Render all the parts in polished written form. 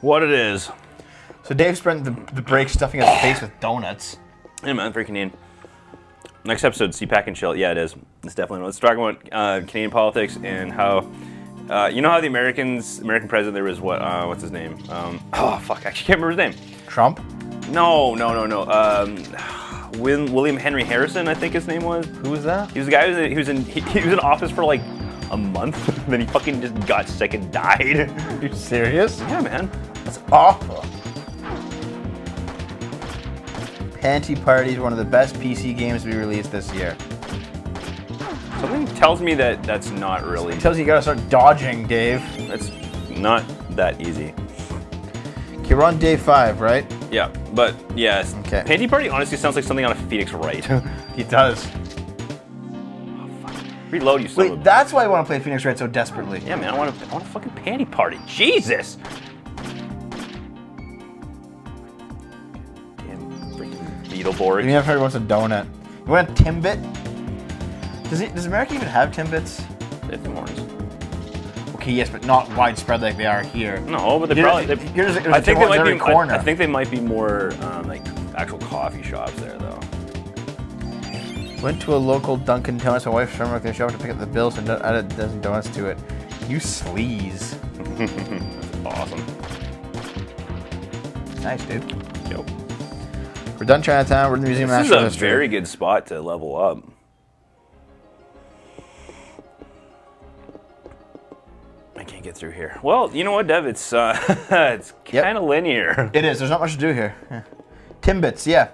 what it is. So Dave spent the break stuffing his face with donuts. Hey man, freaking Canadian. Next episode, CPAC and chill. Yeah, it is. It's definitely. Let's talk about Canadian politics and how. You know how the American president there was what? What's his name? Oh fuck! I can't remember his name. Trump? No. William Henry Harrison, I think his name was. Who was that? He was the guy who was in. He was in office for like a month, and then he fucking just got sick and died. Are you serious? Yeah, man. That's awful. Panty Party is one of the best PC games to be released this year. Something tells me that that's not really. It tells you gotta start dodging, Dave. It's not that easy. Okay, we're on day 5, right? Yeah, but yeah. Okay. Panty Party honestly sounds like something out of Phoenix Wright. It does. Oh, fuck. Reload, you son of a bitch. Wait, that's why I want to play Phoenix Wright so desperately. Yeah, man, I want a fucking Panty Party. Jesus! Beetleborg. You never heard what's a donut. You want a Timbit? Does America even have Timbits? They have Tim Hortons. Okay, yes, but not widespread like they are here. No, but I think they might be more like actual coffee shops there, though. Went to a local Dunkin' Donuts. My wife's friend worked there. She offered to pick up the bills and added a dozen donuts to it. You sleaze. That's awesome. Nice, dude. Yep. We're done Chinatown. We're in the Museum of National History. This is a very good spot to level up. I can't get through here. Well, you know what, Dev? It's it's kind of linear. It is. There's not much to do here. Yeah. Timbits, yeah.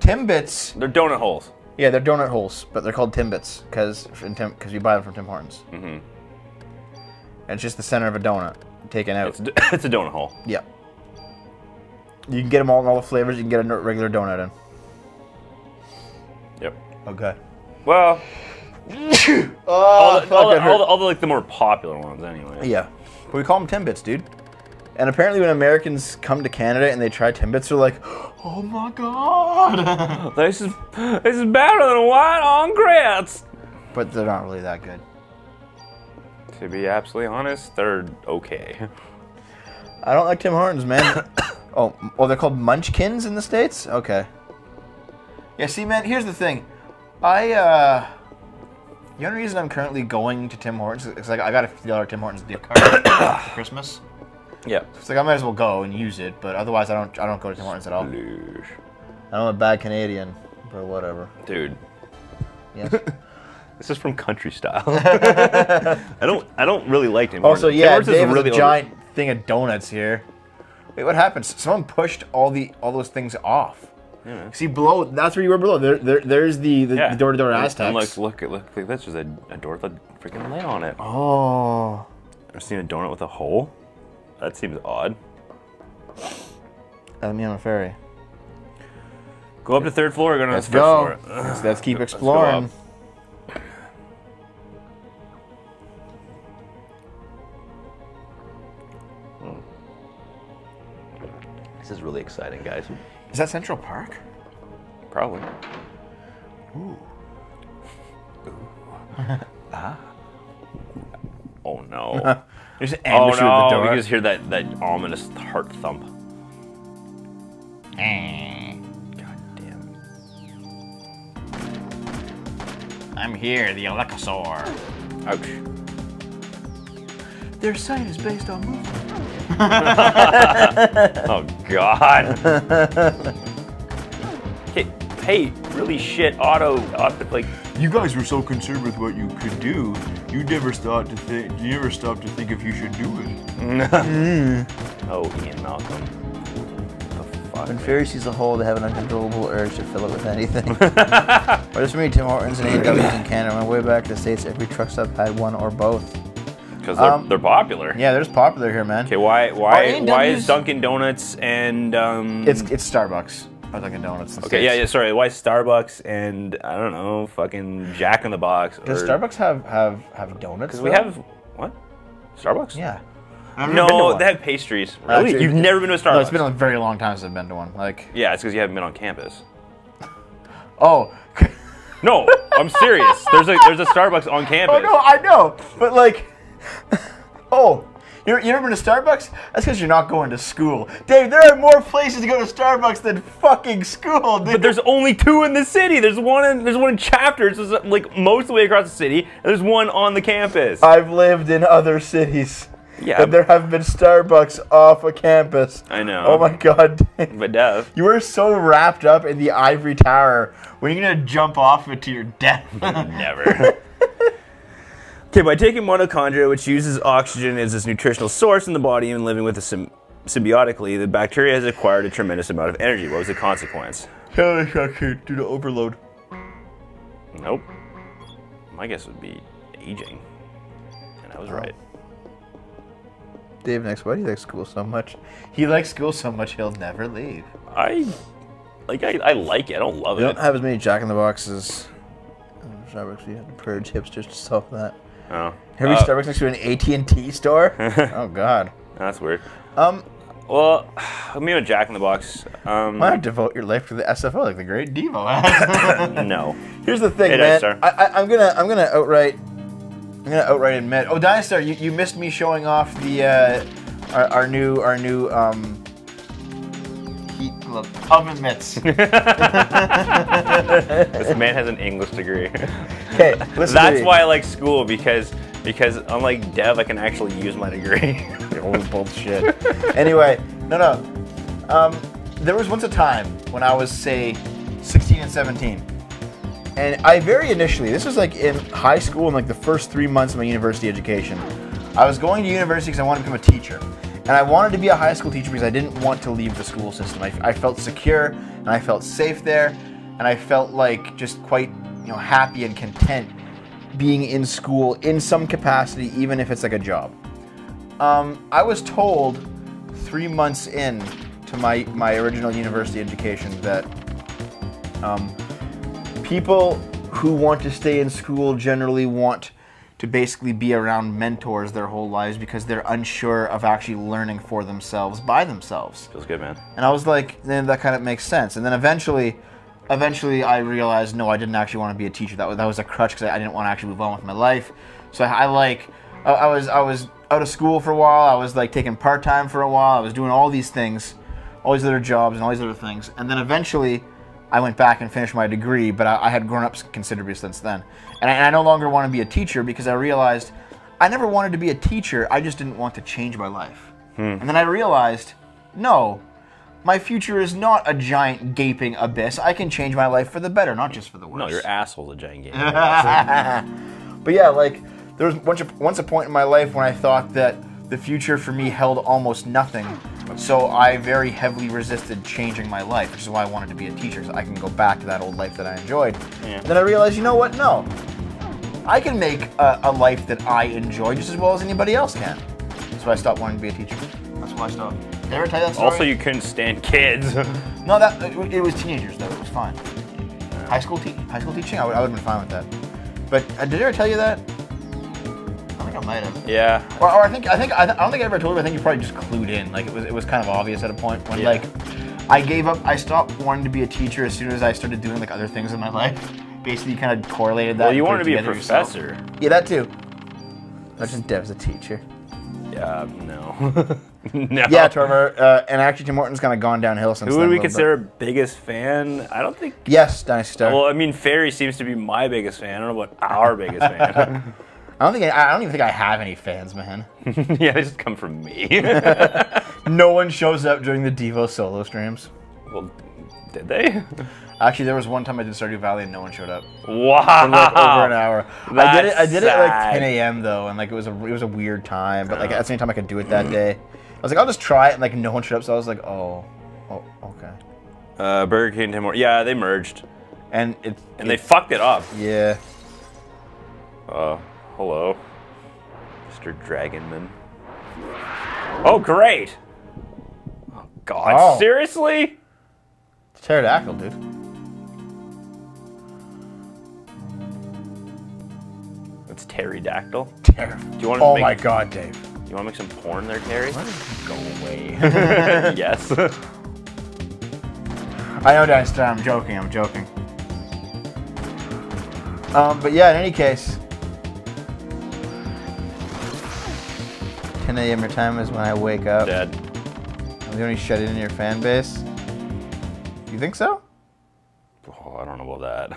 Timbits. They're donut holes. Yeah, they're donut holes, but they're called Timbits because you buy them from Tim Hortons. Mm-hmm. And it's just the center of a donut taken out. It's a donut hole. Yeah. You can get them all in all the flavors. You can get a regular donut in. Yep. Okay. Well, all the more popular ones, anyway. Yeah, but we call them Timbits, dude. And apparently, when Americans come to Canada and they try Timbits, they're like, "Oh my god, this is better than white on grits." But they're not really that good. To be absolutely honest, they're okay. I don't like Tim Hortons, man. Oh, they're called Munchkins in the States? Okay. Yeah, see, man, here's the thing. The only reason I'm currently going to Tim Hortons is like I got a $50 Tim Hortons gift card for Christmas. Yeah. So it's like I might as well go and use it, but otherwise I don't go to Tim Hortons at all. I'm a bad Canadian, but whatever. Dude. Yes. This is from Country Style. I don't really like Tim Hortons. Also, yeah, Dave has a giant thing of donuts here. Wait, what happened? Someone pushed all those things off. Yeah. See, below, that's where you were below. There's the door-to-door Aztecs. Look, that's just a door with a freaking lid on it. Oh. I've seen a donut with a hole. That seems odd. Let me on a ferry. Go up to 3rd floor. Go to the 1st floor. Let's keep exploring. Let's This is really exciting, guys. Is that Central Park? Probably. Ooh. Ah. Oh no. There's an ambush with the donut. You just hear that ominous heart thump. God damn. I'm here, the Allocosaur. Ouch. Their site is based on movement. Oh god. Hey, really shit like you guys were so concerned with what you could do, you never thought to think if you should do it. Oh, Ian Malcolm. What the fuck? When Fury sees a hole, they have an uncontrollable urge to fill it with anything. Well, just for me, Tim Hortons and A&W in Canada. On my way back to the States, every truck stop had one or both. Because they're popular. Yeah, they're just popular here, man. Okay, why is Dunkin' Donuts and it's Starbucks or Dunkin' Donuts? Okay, yeah, sorry. Why Starbucks and I don't know, fucking Jack in the Box? Does Starbucks have donuts? Because we have what? Starbucks? Yeah. No, they have pastries. Really? You've never been to a Starbucks? No, it's been a very long time since I've been to one. Like yeah, it's because you haven't been on campus. Oh. No, I'm serious. There's a Starbucks on campus. Oh no, I know, but like. Oh, You ever been to Starbucks? That's because you're not going to school. Dave, there are more places to go to Starbucks than fucking school, dude. But there's only two in the city. There's one in Chapters, so like most of the way across the city, and there's one on the campus. I've lived in other cities. Yeah, but there have been Starbucks off a campus. I know. Oh my god. But Dev, you were so wrapped up in the ivory tower. When are you gonna jump off it to your death? Never. Okay, by taking mitochondria, which uses oxygen as its nutritional source in the body, and living with it symbiotically, the bacteria has acquired a tremendous amount of energy. What was the consequence? Due to overload. Nope. My guess would be aging, and I was right. Dave, next, why do you like school so much? He likes school so much he'll never leave. I like it. I don't love it. You don't have as many Jack in the Boxes. Starbucks, you have to purge hipsters to solve that. Oh. Every Starbucks next to an AT&T store? Oh god. That's weird. Well, let me have a Jack in the Box. Why not devote your life to the SFO like the great Devo? No. Here's the thing, man. I'm gonna outright admit. Oh, Dinosaur, you missed me showing off the our new heat oven mitts. This man has an English degree. Okay, listen. That's why I like school, because unlike Dev, I can actually use my degree. Holy bullshit. Anyway, no. There was once a time when I was, say, 16 and 17. And I very initially, this was like in high school and like the first 3 months of my university education. I was going to university because I wanted to become a teacher. And I wanted to be a high school teacher because I didn't want to leave the school system. I felt secure and I felt safe there. And I felt like just quite, you know, happy and content being in school in some capacity, even if it's like a job. I was told 3 months in to my original university education that people who want to stay in school generally want to basically be around mentors their whole lives because they're unsure of actually learning for themselves by themselves. Feels good, man. And I was like, then that kind of makes sense. And then eventually I realized, no, I didn't actually want to be a teacher. That was a crutch because I didn't want to actually move on with my life. So I was out of school for a while. I was like taking part-time for a while. I was doing all these things, all these other jobs and all these other things. And then eventually I went back and finished my degree, but I had grown up considerably since then. And I no longer want to be a teacher because I realized I never wanted to be a teacher. I just didn't want to change my life. And then I realized, no, my future is not a giant gaping abyss. I can change my life for the better, not just for the worse. No, your asshole's a giant gaping abyss. But yeah, like there was once a point in my life when I thought that the future for me held almost nothing. So I very heavily resisted changing my life, which is why I wanted to be a teacher, so I can go back to that old life that I enjoyed. Yeah. And then I realized, you know what, no. I can make a life that I enjoy just as well as anybody else can. So I stopped wanting to be a teacher. That's why I stopped. Did I ever tell you that story? Also, you couldn't stand kids. No, it was teenagers, though. It was fine. Yeah. High school teaching, I would have been fine with that. But did I ever tell you that? I might have. Yeah. Or I don't think I ever told you. I think you probably just clued in. Like it was kind of obvious at a point when like I gave up. I stopped wanting to be a teacher as soon as I started doing like other things in my life. Basically, you kind of correlated that. Well, you wanted to be a professor. Yourself. Yeah, that too. That's just Dev's a teacher. Yeah. No. No. Yeah, Tormer, and actually Tim Hortons kind of gone downhill since. Who would we consider biggest fan? I don't think. Yes, Dynasty Star. Well, I mean, Fairy seems to be my biggest fan. I don't know about our biggest fan. I don't even think I have any fans, man. Yeah, they just come from me. No one shows up during the Devo solo streams. Well, did they? Actually, there was one time I did Stardew Valley and no one showed up. Wow. For like over an hour. That's I did it at like 10 a.m. though, and like it was a weird time, but like at the same time I could do it that day. I was like, I'll just try it, and like no one showed up, so I was like, oh, okay. Burger King and Tim Hortons. Yeah, they merged. And they fucked it up. Yeah. Hello, Mr. Dragonman. Oh, great! Oh, God. Oh. Seriously? It's a pterodactyl, dude. It's pterodactyl? Do you want to oh, my God, Dave. You want to make some porn there, Terry? Go away. Yes. I know, Dad, I'm joking. But yeah, in any case... 10 a.m. your time is when I wake up. Dad. I'm going to shut in your fan base. You think so? Oh, I don't know about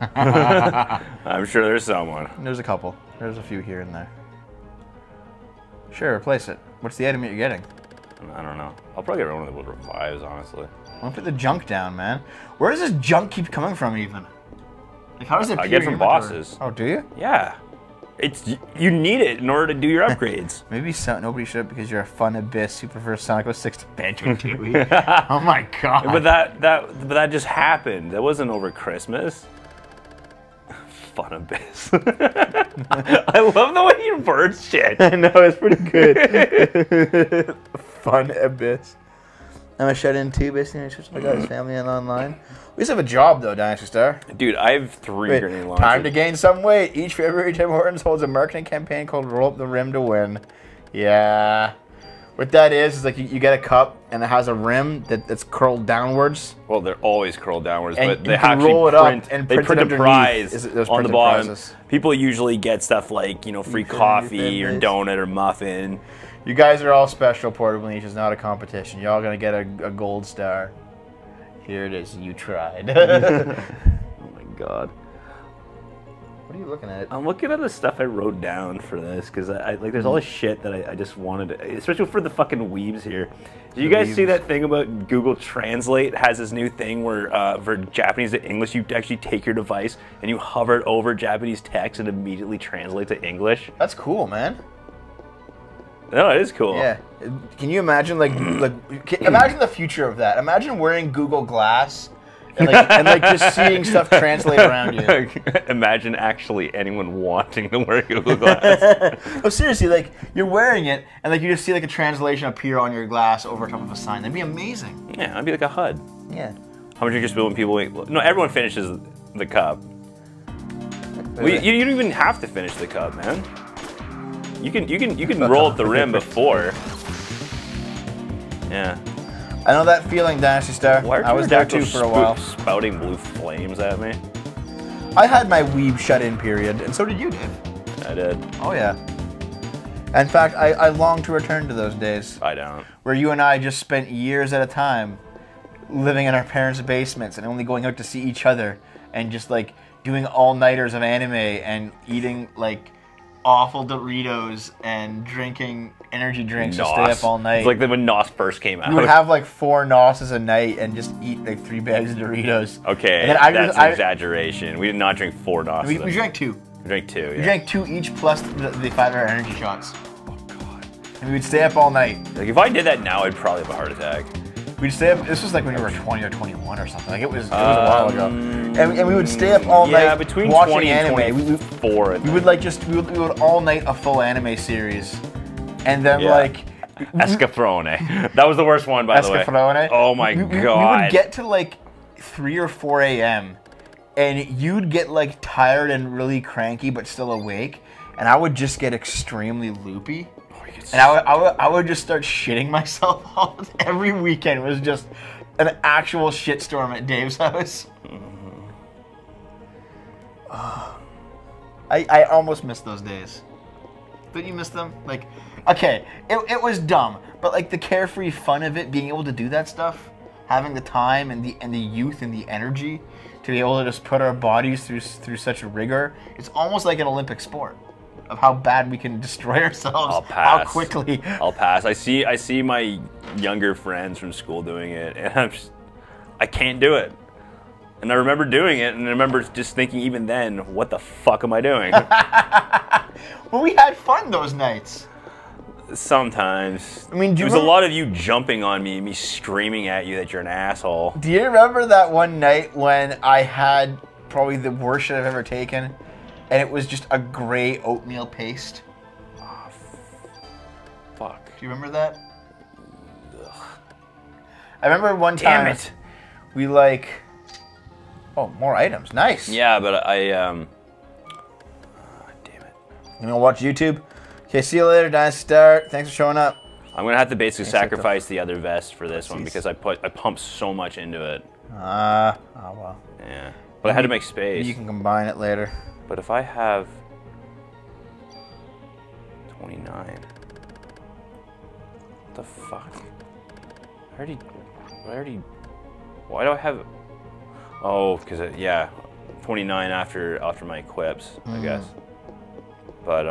that. I'm sure there's someone. There's a couple. There's a few here and there. Sure, replace it. What's the item you're getting? I don't know. I'll probably get one of the revives, honestly. I'll put the junk down, man. Where does this junk keep coming from, even? Like, how does it? I get from bosses. Oh, do you? Yeah. You need it in order to do your upgrades. Maybe nobody should because you're a fun abyss who prefers Sonic 06 to Banjo Tooie. Oh my god. But that just happened. That wasn't over Christmas. Fun abyss. I love the way you word shit. I know, it's pretty good. Fun abyss. I'm a shut in too, basically. I got his family and online. We just have a job though, Dynasty Star. Dude, I have three grenade launchers. Time to gain some weight. Each February, Tim Hortons holds a marketing campaign called "Roll Up the Rim to Win." Yeah, what that is like you get a cup and it has a rim that's curled downwards. Well, they're always curled downwards, and but they have to roll it up and print a prize on the bottom. Prizes. People usually get stuff like free coffee or donut or muffin. You guys are all special, Portable Niche is not a competition. Y'all gonna get a gold star. Here it is, you tried. Oh my god. What are you looking at? I'm looking at the stuff I wrote down for this, because like there's all this shit that I just wanted, especially for the fucking weebs here. Do you guys see that thing about Google Translate has this new thing where for Japanese to English, you actually take your device and you hover it over Japanese text and immediately translate to English? That's cool, man. No, it is cool. Yeah. Can you imagine, imagine the future of that? Imagine wearing Google Glass and, just seeing stuff translate around you. Imagine actually anyone wanting to wear Google Glass. Oh, seriously, you're wearing it, and, you just see, a translation appear on your glass over top of a sign. That'd be amazing. Yeah, that'd be like a HUD. Yeah. How much are you just building people? No, everyone finishes the cup. Well, you don't even have to finish the cup, man. You can roll up the rim before. Yeah. I know that feeling, Dynasty Star. I was there too for a while. Spouting blue flames at me. I had my weeb shut-in period, and so did you, Dave. I did. Oh yeah. In fact, I long to return to those days. I don't. Where you and I just spent years at a time living in our parents' basements and only going out to see each other and just doing all-nighters of anime and eating awful Doritos and drinking energy drinks to stay up all night. It's like when NOS first came out. We would have 4 NOSes a night and just eat 3 bags of Doritos. Okay, that's an exaggeration. We did not drink 4 NOSes. We drank 2. We drank 2, yeah. We drank 2 each plus the 5-hour energy shots. Oh, God. And we would stay up all night. If I did that now, I'd probably have a heart attack. We'd stay up, this was when we were 20 or 21 or something. It was a while ago. And we would stay up all night between watching 20 and anime. 24, I think. We would all night a full anime series. And then Escaflowne. That was the worst one, by the way. Escaflowne. Oh my god. We would get to 3 or 4 a.m. and you'd get tired and really cranky but still awake. And I would just get extremely loopy. And I would just start shitting myself all every weekend. It was just an actual shitstorm at Dave's house. Mm-hmm. I almost missed those days. Didn't you miss them? Okay, it was dumb, but the carefree fun of it, being able to do that stuff, having the time and the youth and the energy to be able to just put our bodies through such rigor. It's almost like an Olympic sport. Of how bad we can destroy ourselves. I'll pass. How quickly. I'll pass. I see my younger friends from school doing it, and I can't do it. And I remember doing it, and I remember just thinking even then, what the fuck am I doing? Well, we had fun those nights. Sometimes. I mean, there was a lot of you jumping on me and me screaming at you that you're an asshole. Do you remember that one night when I had probably the worst shit I've ever taken? And it was just a gray oatmeal paste. Oh, fuck. Do you remember that? Ugh. I remember one time. Damn it. We Oh, more items. Nice. Yeah, but Oh, damn it. You gonna watch YouTube? Okay, see you later, Dynasty Star. Thanks for showing up. I'm gonna have to basically sacrifice the other vest for this one because I pumped so much into it. Oh well. Yeah. But I had to make space. You can combine it later. But if I have 29, What the fuck? I already... Why do I have... Oh, because, yeah, 29 after my quips, I guess. But,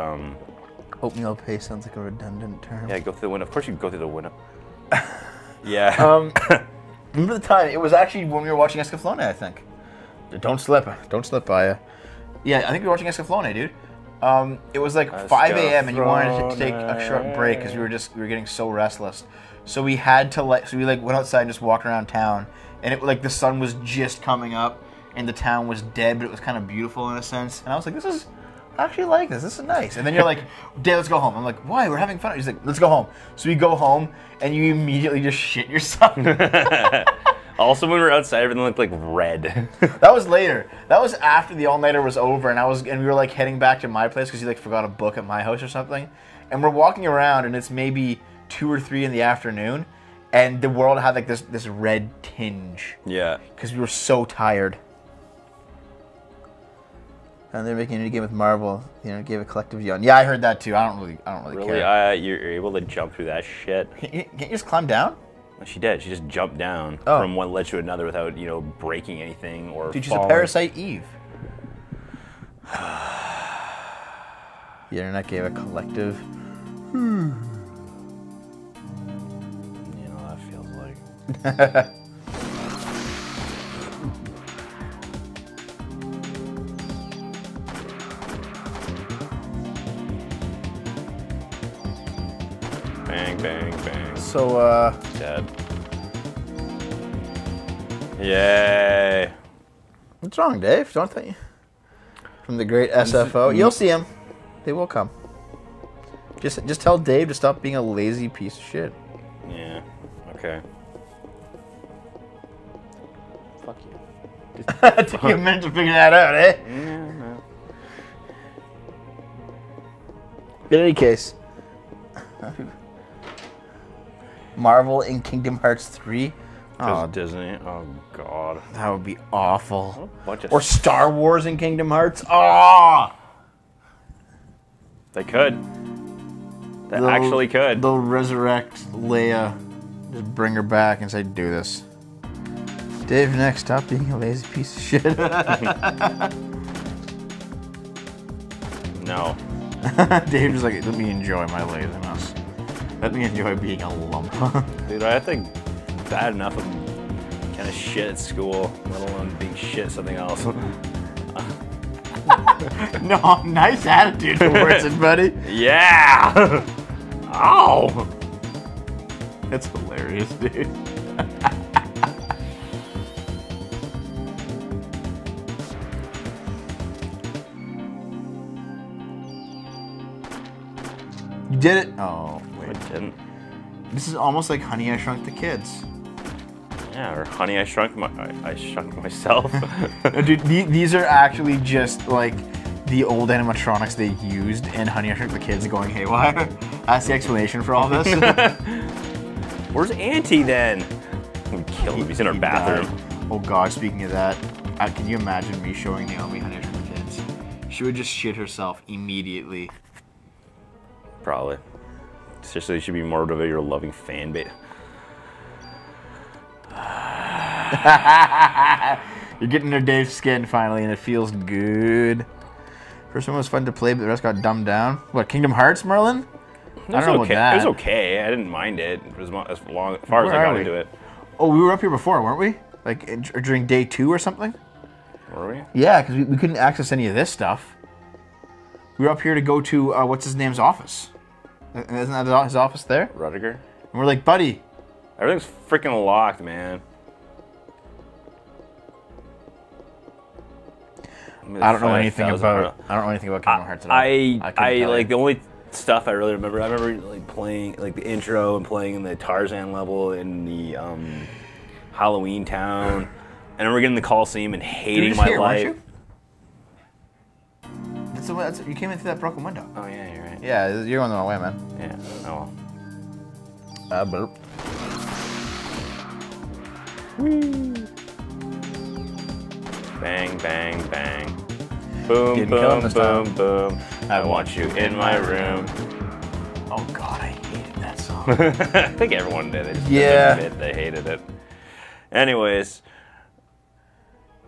Oatmeal paste sounds like a redundant term. Yeah, go through the window. Of course you can go through the window. Yeah. Remember the time? It was actually when we were watching Escaflowne, I think. Don't slip. Don't slip by it. Yeah, I think we were watching Escaflowne, dude. It was like 5 a.m. and you wanted to take a short break because we were getting so restless. So we had to so we went outside and just walked around town, and it the sun was just coming up and the town was dead, but it was kind of beautiful in a sense. And I was like, this is, I actually like this. This is nice. And then you're like, Dave, let's go home. I'm like, why? We're having fun. He's like, let's go home. So we go home and you immediately just shit yourself. Also, when we were outside, everything looked like red. That was later. That was after the all-nighter was over, and we were heading back to my place because he forgot a book at my house or something. And we're walking around, and it's maybe 2 or 3 in the afternoon, and the world had this red tinge. Yeah. Because we were so tired. And they're making a new game with Marvel. You know, gave a collective yawn. Yeah, I heard that too. I don't really care. You're able to jump through that shit. Can't you just climb down? She did. She just jumped down from one ledge to another without, you know, breaking anything or falling. Dude, she's a Parasite Eve. The internet gave a collective. You know what that feels like. Bang, bang, bang. So, dead. Yay. What's wrong, Dave? Don't think. From the great SFO. You'll see him. They will come. Just tell Dave to stop being a lazy piece of shit. Yeah. Okay. Fuck you. It took you a minute to figure that out, eh? Yeah, no. In any case... Marvel in Kingdom Hearts 3. Oh, Disney. Oh, God. That would be awful. Or Star Wars in Kingdom Hearts. Oh! They could. They'll actually could. They'll resurrect Leia. Just bring her back and say, do this. Dave, next, stop being a lazy piece of shit. No. Dave's like, let me enjoy my laziness. Let me enjoy being a lump. Dude, I think bad enough of kind of shit at school, let alone being shit at something else. No, nice attitude towards it, buddy. Yeah! Ow! That's hilarious, dude. You did it! Oh, wait. I didn't. This is almost like Honey I Shrunk the Kids. Yeah, or Honey I Shrunk Myself. No, dude, these are actually just like the old animatronics they used in Honey I Shrunk the Kids going haywire. That's the explanation for all this. Where's Auntie then? We killed him, he's in our bathroom. Died. Oh god, speaking of that, can you imagine me showing Naomi Honey I Shrunk the Kids? She would just shit herself immediately. Probably. Seriously, you should be more of your loving fan base. You're getting under Dave's skin finally, and it feels good. First one was fun to play, but the rest got dumbed down. What, Kingdom Hearts, Merlin? I don't know about that. It was okay. I didn't mind it. It was as far as I got into it. Oh, we were up here before, weren't we? Like during day 2 or something? Were we? Yeah, because we couldn't access any of this stuff. We were up here to go to what's his name's office. Isn't that his office there? Rudiger. And we're like, buddy, everything's freaking locked, man. I don't know anything about Kingdom Hearts at all. I like the only stuff I really remember. I remember like playing like the intro and playing in the Tarzan level in the Halloween town, and I remember getting in the Coliseum and hating my life. So you came in through that broken window. Oh yeah, you're right. Yeah, you're going the wrong way, man. Yeah. Oh well. Burp. Whee. Bang, bang, bang. Boom, boom, boom, boom. I want you in my room. Oh God, I hated that song. I think everyone did. They just didn't admit they hated it. Anyways.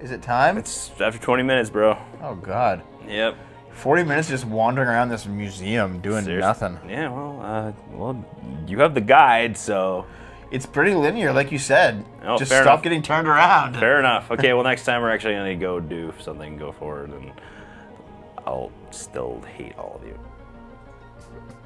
Is it time? It's after 20 minutes, bro. Oh God. Yep. 40 minutes just wandering around this museum doing nothing. Yeah, well, you have the guide, so. It's pretty linear, like you said. Oh, just stop getting turned around. Fair enough. Okay, well, next time we're actually going to go do something, go forward, and I'll still hate all of you.